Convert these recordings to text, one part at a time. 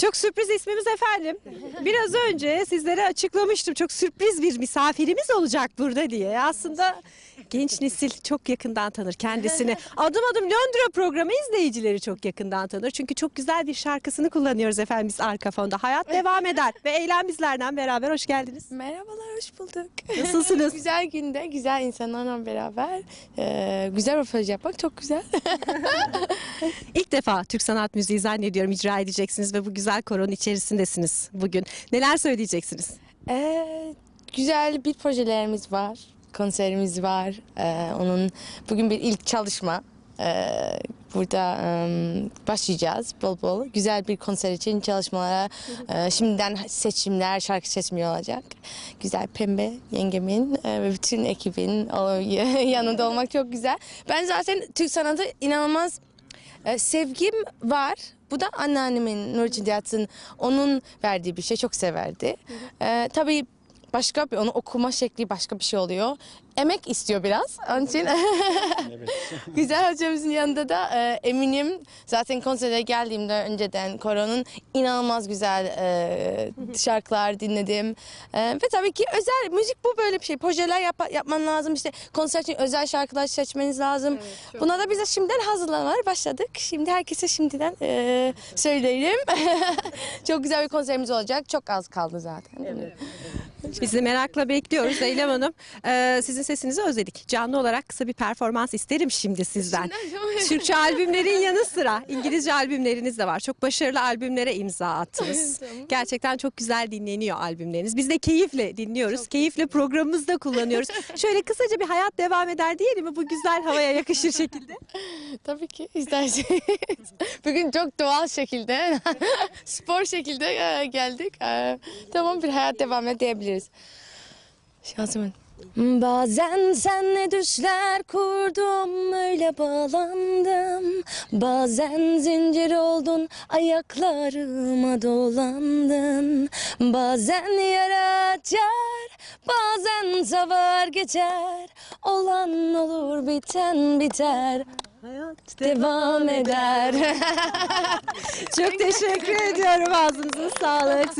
Çok sürpriz ismimiz efendim. Biraz önce sizlere açıklamıştım. Çok sürpriz bir misafirimiz olacak burada diye. Aslında genç nesil çok yakından tanır kendisini. Adım Adım Londra programı izleyicileri çok yakından tanır. Çünkü çok güzel bir şarkısını kullanıyoruz efendim biz arka fonda. Hayat devam eder ve Eylem bizlerden beraber. Hoş geldiniz. Merhabalar, hoş bulduk. Nasılsınız? Güzel günde, güzel insanlarla beraber güzel bir proje yapmak çok güzel. İlk defa Türk sanat müziği zannediyorum icra edeceksiniz ve bu güzel koronun içerisindesiniz bugün. Neler söyleyeceksiniz? Güzel bir projelerimiz var, konserimiz var. Onun bugün bir ilk çalışma. Burada başlayacağız bol bol. Güzel bir konser için çalışmalara şimdiden seçimler, şarkı seçimi olacak. Güzel Pembe yengemin ve bütün ekibin yanında olmak çok güzel. Ben zaten Türk sanatı inanılmaz sevgim var. Bu da anneannemin, Nurcihan'ın, onun verdiği bir şey, çok severdi. Tabii başka bir, onu okuma şekli başka bir şey oluyor. Emek istiyor biraz. Onun için evet. Güzel hocamızın yanında da eminim. Zaten konsere geldiğimde önceden koronun inanılmaz güzel şarkılar dinledim. Ve tabii ki özel müzik bu, böyle bir şey. Projeler yapman lazım. İşte konser için özel şarkılar seçmeniz lazım. Evet, buna da bize şimdiden hazırlanmaya başladık. Şimdi herkese şimdiden söyleyelim. Çok güzel bir konserimiz olacak. Çok az kaldı zaten. Evet. Bizi merakla bekliyoruz Eylem Hanım. Sizin sesinizi özledik. Canlı olarak kısa bir performans isterim şimdi sizden. Türkçe albümlerin yanı sıra İngilizce albümleriniz de var. Çok başarılı albümlere imza attınız. Gerçekten çok güzel dinleniyor albümleriniz. Biz de keyifle dinliyoruz. Çok keyifle programımızda kullanıyoruz. Şöyle kısaca bir hayat devam eder diyelim mi? Bu güzel havaya yakışır şekilde. Tabii ki isterseniz. Bugün çok doğal şekilde, spor şekilde geldik. Tamam, bir hayat devam edebiliriz. Şansımın. Bazen senle düşler kurdum, öyle bağlandım. Bazen zincir oldun, ayaklarıma dolandın. Bazen yara açar, bazen savar geçer. Olan olur, biten biter. Hayat devam eder. Çok teşekkür ediyorum, ağzınıza sağlık.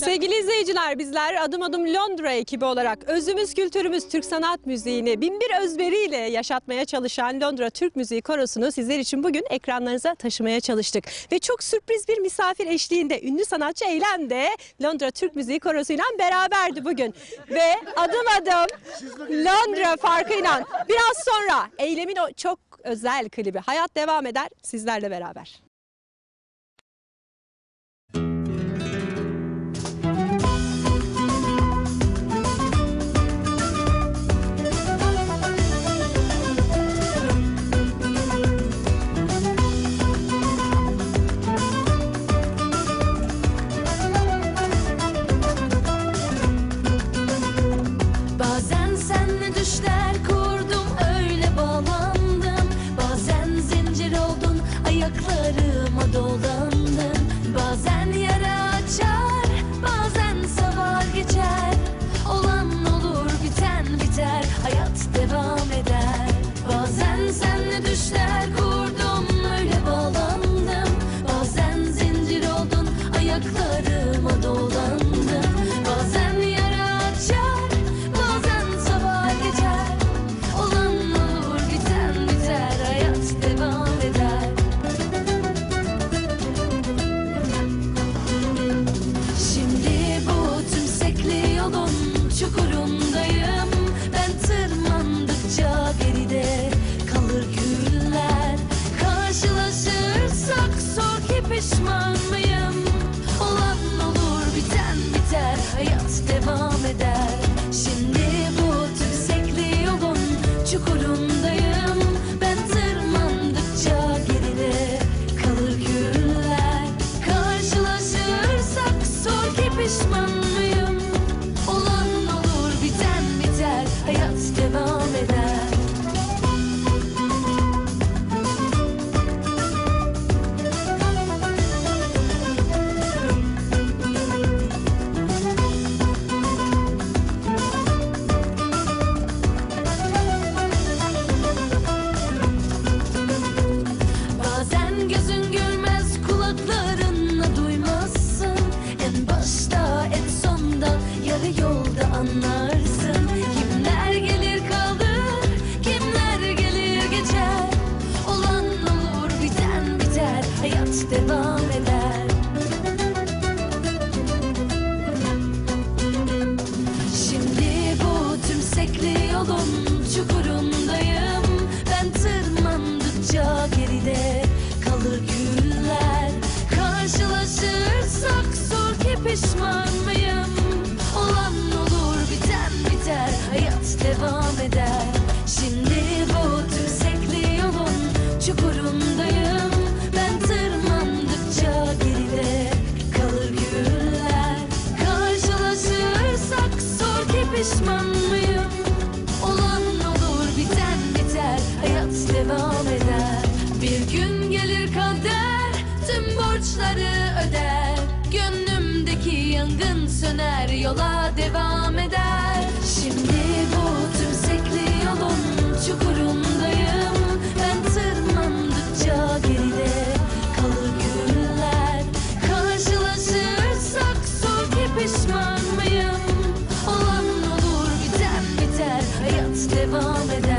Sevgili izleyiciler, bizler Adım Adım Londra ekibi olarak özümüz, kültürümüz, Türk sanat müziğini binbir özveriyle yaşatmaya çalışan Londra Türk Müziği Korosu'nu sizler için bugün ekranlarınıza taşımaya çalıştık. Ve çok sürpriz bir misafir eşliğinde ünlü sanatçı Eylem de Londra Türk Müziği Korosu'yla beraberdi bugün. Ve Adım Adım Londra farkıyla biraz sonra Eylem'in o çok özel klibi Hayat Devam Eder sizlerle beraber. Kırdım. yolda anlarsın. Kimler gelir kalır, kimler gelir geçer. Olan olur, biten biter, hayat devam eder. Şimdi bu tümsekli yolun çukurundayım. Ben tırmandıkça geride kalır güller. Karşılaşırsak sor ki pişman mıyım? Olan olur, biten biter, hayat devam eder. Şimdi bu tümsekli yolun çukurundayım. Ben tırmandıkça geride kalır güller. Karşılaşırsak sor ki pişman mıyım? Olan olur, biten biter, hayat devam eder. Bir gün gelir kader, tüm borçları öder. Gönlümdeki yangın söner, yola devam eder. Şimdi bu tümsekli yolun çukurundayım. Ben tırmandıkça geride kalır günler. Karşılaşırsak sor ki pişman mıyım? Olan olur, biten biter, hayat devam eder.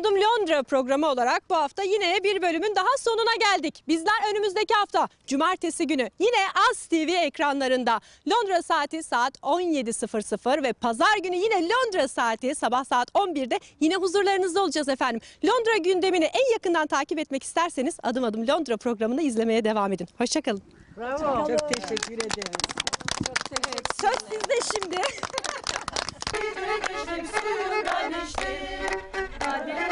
Adım Londra programı olarak bu hafta yine bir bölümün daha sonuna geldik. Bizler önümüzdeki hafta cumartesi günü yine Az TV ekranlarında Londra saati saat 17.00 ve pazar günü yine Londra saati sabah saat 11'de yine huzurlarınızda olacağız efendim. Londra gündemini en yakından takip etmek isterseniz Adım Adım Londra programını izlemeye devam edin. Hoşçakalın. Bravo. Çok teşekkür ederiz. Çok teşekkür ederim. Söz sizde şimdi. Kardeşim, kardeşim, kardeşim.